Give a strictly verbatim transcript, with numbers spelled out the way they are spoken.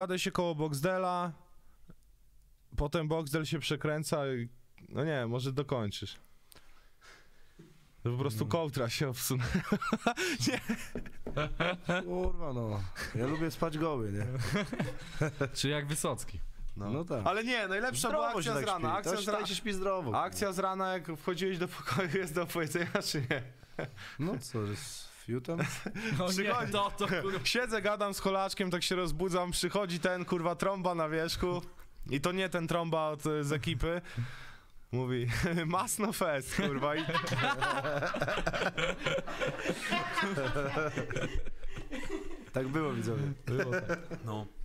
Jadę się koło Boxdela, potem Boxdel się przekręca i... No nie, może dokończysz. To po prostu kołdra się obsunęła. Nie. Kurwa no, ja lubię spać goły, nie? Czy jak Wysocki. No. No tak. Ale nie, najlepsza zdrowo była akcja tak z rana. Akcja z rana się śpi zdrowo. Akcja z rana, jak wchodziłeś do pokoju, jest do opowiedzenia, czy nie? No co, jest fiutem? No nie, to, to kurwa. Siedzę, gadam z Holaczkiem, tak się rozbudzam, przychodzi ten kurwa trąba na wierzchu. I to nie ten trąba od, z ekipy. Mówi, Masno fest, kurwa. I... Tak było, widzowie. Było tak. No.